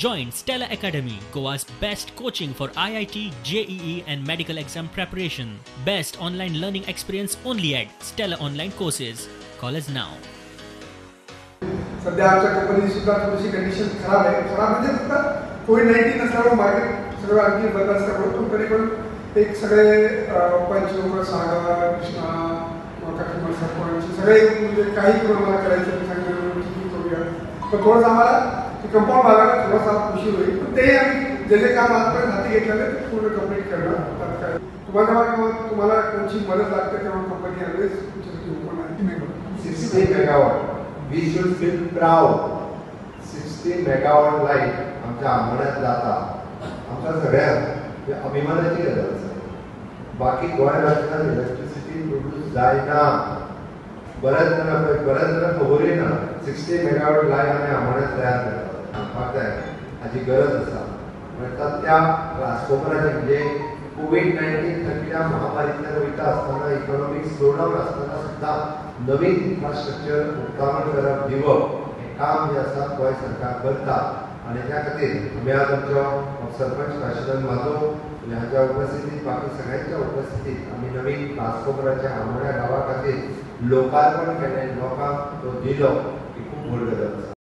Join Stella Academy, Goa's best coaching for IIT, JEE and medical exam preparation. Best online learning experience only at Stella Online Courses. Call us now. सध्या आमच्या कंपनीची सुद्धा थोडीशी condition खराब आहे. खराब म्हणजे फक्त कोविड-19 असल्यामुळे मार्केट सगळं अगदी बदलस करतो. तरीपण एक सगळे पंचलोक सागर कृष्णा कस्टमर सपोर्ट सगळे म्हणजे काही प्रमाणात करायचं सांगितलं की करूया. पण थोडं आम्हाला कंपाऊंड भागाला थोडासा उशीर होईल. पण ते आम्ही जे जे काम आजपर्यंत हाती घेतलेलं ते पूर्ण कम्प्लीट करणार. तुम्हाला कोणची मदत लागते तेव्हा कंपनी ऑलवेज तुमच्यासाठी ओपन आहे. 60 megawatt we should feel proud. 60 megawatt light आमच्या आंगणात जाता आमच्या सगळ्या अभिमानाची गरज आहे. बाकी गोव्या राज्यात इलेक्ट्रिसिटी प्रोड्यूस जायना बऱ्याच जण खबरे ना 60 मेगावॉट लाईट आम्ही आंगणात तयार करतात सांगताय हाची गरज आसा. म्हणतात त्या ट्रान्सफॉर्मराचे म्हणजे कोविड-19 सारख्या महामारीतल्या वयता आसतना इकॉनॉमिक स्लोडाऊन आसतना सुद्धा नवीन इन्फ्रास्ट्रक्चर उत्पादन करप दिवप हे काम जे आसा गोंय सरकार करता. आनी त्या खातीर आमी आज आमच्या सरपंच काशीनाथ माधव ह्याच्या उपस्थितीत बाकी सगळ्यांच्या उपस्थितीत आमी नवीन ट्रान्सफॉर्मराच्या आमच्या गांवा खातीर लोकार्पण केलें. लोकांक तो दिलो ही खूब व्हड गजाल आसा.